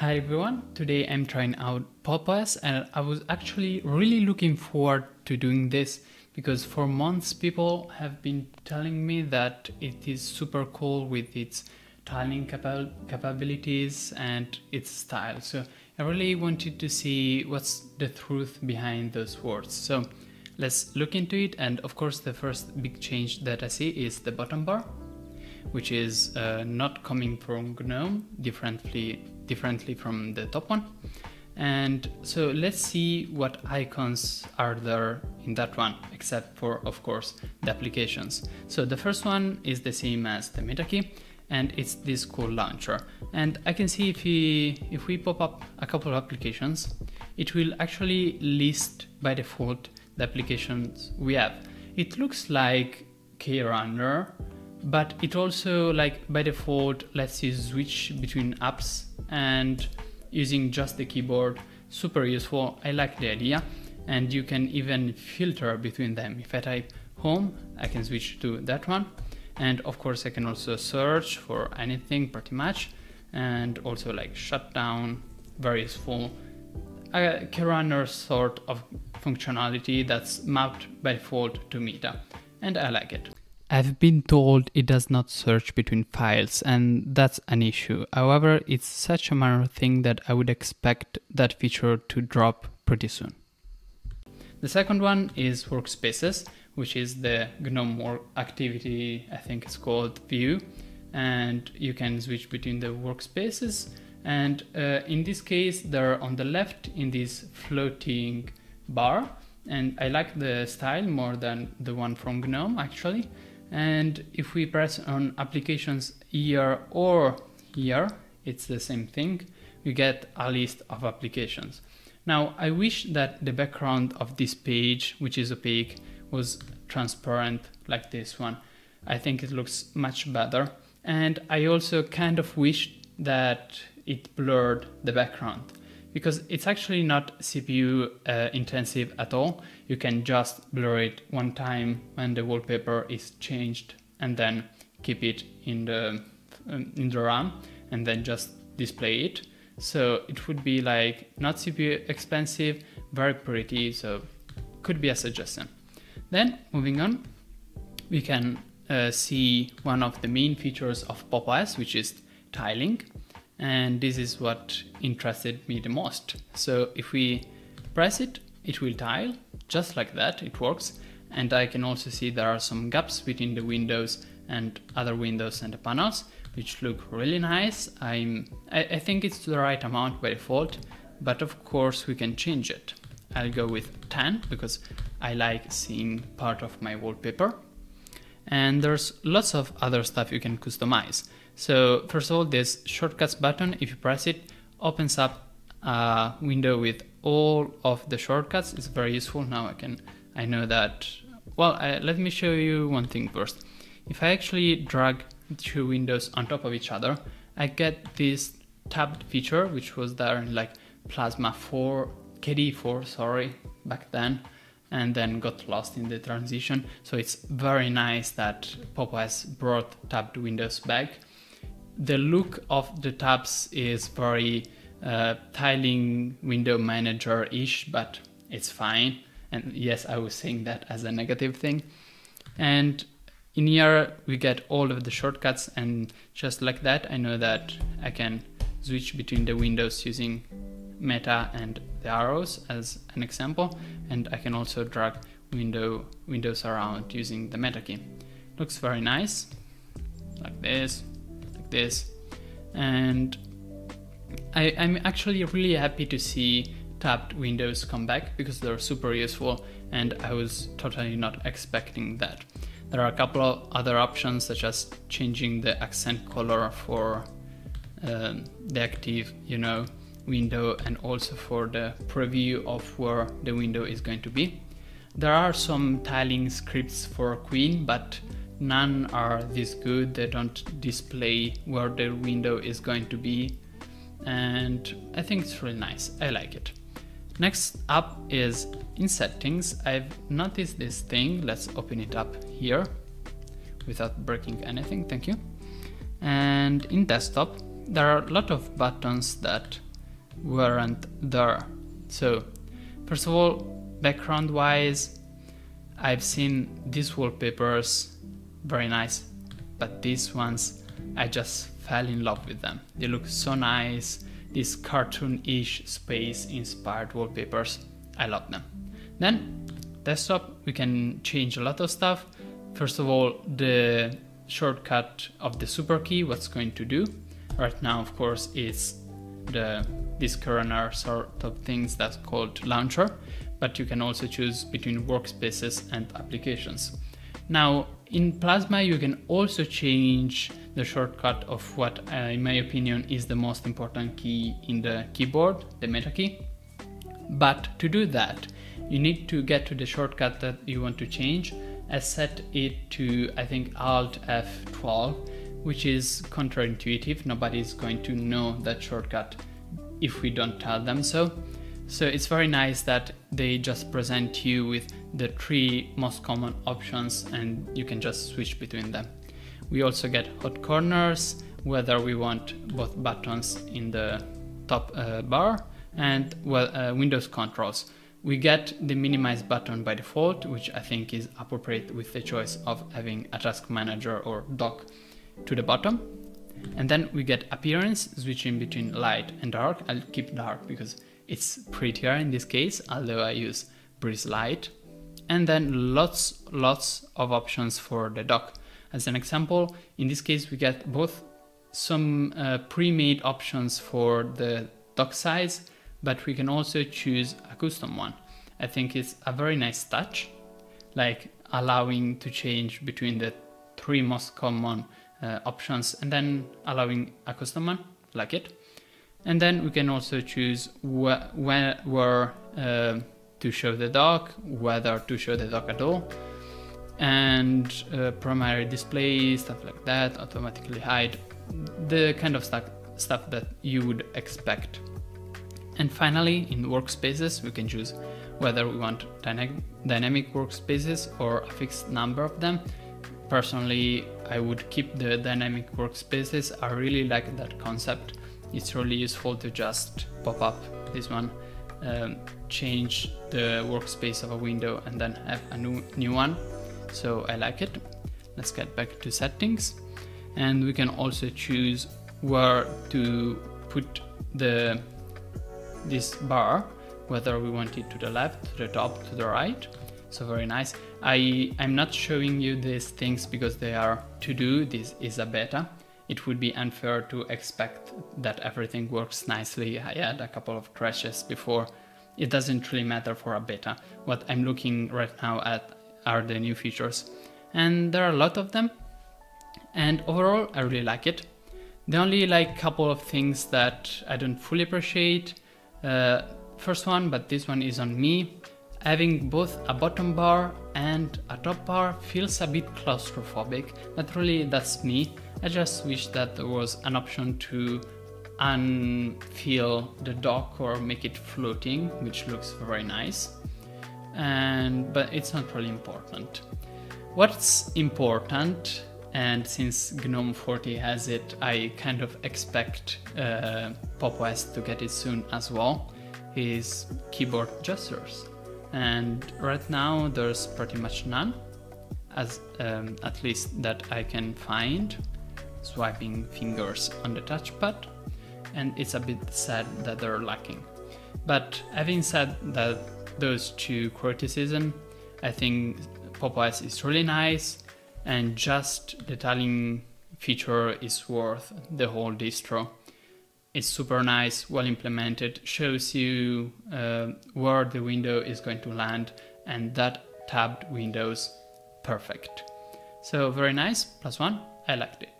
Hi everyone, today I'm trying out Pop!_OS, and I was actually really looking forward to doing this because for months people have been telling me that it is super cool with its tiling capabilities and its style. So I really wanted to see what's the truth behind those words. So let's look into it, and of course the first big change that I see is the bottom bar, which is not coming from GNOME, differently from the top one. And so let's see what icons are there in that one, except for, of course, the applications. So the first one is the same as the Meta key, and it's this cool launcher. And I can see if we pop up a couple of applications, it will actually list by default the applications we have. It looks like KRunner, but it also, like, by default lets you switch between apps and using just the keyboard. Super useful, I like the idea. And you can even filter between them. If I type home, I can switch to that one. And of course I can also search for anything pretty much, and also like shutdown, very useful. KRunner sort of functionality that's mapped by default to Meta, and I like it. I've been told it does not search between files, and that's an issue. However, it's such a minor thing that I would expect that feature to drop pretty soon. The second one is workspaces, which is the GNOME work activity, I think it's called, view, and you can switch between the workspaces. And in this case, they're on the left in this floating bar, and I like the style more than the one from GNOME actually. And if we press on applications here or here, it's the same thing, we get a list of applications. Now, I wish that the background of this page, which is opaque, was transparent like this one. I think it looks much better. And I also kind of wish that it blurred the background, because it's actually not CPU intensive at all. You can just blur it one time when the wallpaper is changed, and then keep it in the RAM, and then just display it. So it would be like not CPU expensive, very pretty, so could be a suggestion. Then moving on, we can see one of the main features of Pop!_OS, which is tiling. And this is what interested me the most. So if we press it, it will tile just like that. It works. And I can also see there are some gaps between the windows and other windows and the panels, which look really nice. I think it's the right amount by default, but of course we can change it. I'll go with 10 because I like seeing part of my wallpaper. And there's lots of other stuff you can customize. So first of all, this shortcuts button, if you press it, opens up a window with all of the shortcuts. It's very useful. Now I know that, well, let me show you one thing first. If I actually drag two windows on top of each other, I get this tabbed feature, which was there in like Plasma 4, KDE 4, sorry, back then, and then got lost in the transition. So it's very nice that Pop!_OS brought tabbed windows back. The look of the tabs is very tiling window manager-ish, but it's fine. And yes, I was saying that as a negative thing. And in here we get all of the shortcuts, and just like that, I know that I can switch between the windows using Meta and the arrows as an example, and I can also drag windows around using the Meta key. Looks very nice, like this, like this. And I'm actually really happy to see tabbed windows come back, because they're super useful, and I was totally not expecting that. There are a couple of other options, such as changing the accent color for the active, you know, window, and also for the preview of where the window is going to be. There are some tiling scripts for Queen, but none are this good. They don't display where the window is going to be, and I think it's really nice. I like it. Next up is in settings. I've noticed this thing. Let's open it up here without breaking anything, thank you. And in desktop there are a lot of buttons that weren't there. So first of all, background wise, I've seen these wallpapers very nice, but these ones, I just fell in love with them. They look so nice, these cartoon-ish space inspired wallpapers, I love them. Then desktop, we can change a lot of stuff. First of all, the shortcut of the super key, what's going to do. Right now, of course, it's this KRunner sort of things that's called launcher, but you can also choose between workspaces and applications. Now in Plasma, you can also change the shortcut of what in my opinion is the most important key in the keyboard, the meta key. But to do that, you need to get to the shortcut that you want to change. I set it to, I think, Alt F12, which is counterintuitive. Nobody's going to know that shortcut if we don't tell them so. So it's very nice that they just present you with the three most common options and you can just switch between them. We also get hot corners, whether we want both buttons in the top bar, and Windows controls. We get the minimize button by default, which I think is appropriate with the choice of having a task manager or dock to the bottom. And then we get appearance, switching between light and dark. I'll keep dark because it's prettier in this case, although I use Breeze Light. And then lots of options for the dock. As an example, in this case, we get both some pre-made options for the dock size, but we can also choose a custom one. I think it's a very nice touch, like allowing to change between the three most common options and then allowing a custom one, like it. And then we can also choose where to show the dock, whether to show the dock at all, and primary display, stuff like that, automatically hide, the kind of stuff that you would expect. And finally, in workspaces, we can choose whether we want dynamic workspaces or a fixed number of them. Personally, I would keep the dynamic workspaces. I really like that concept. It's really useful to just pop up this one, change the workspace of a window and then have a new one. So I like it. Let's get back to settings. And we can also choose where to put this bar, whether we want it to the left, to the top, to the right. So very nice. I'm not showing you these things because they are to do. This is a beta. It would be unfair to expect that everything works nicely. I had a couple of crashes before. It doesn't really matter for a beta. What I'm looking right now at are the new features, and there are a lot of them, and overall I really like it. The only couple of things that I don't fully appreciate, first one, but this one is on me, having both a bottom bar and a top bar feels a bit claustrophobic, but really that's me. I just wish that there was an option to unfill the dock or make it floating, which looks very nice, but it's not really important. What's important, and since GNOME 40 has it, I kind of expect Pop!OS to get it soon as well, is keyboard gestures. And right now there's pretty much none, as at least that I can find. Swiping fingers on the touchpad, and it's a bit sad that they're lacking. But having said that, those two criticisms, I think Pop!OS is really nice, and just the tiling feature is worth the whole distro. It's super nice, well implemented, shows you where the window is going to land, and that tabbed windows, perfect. So very nice, +1, I liked it.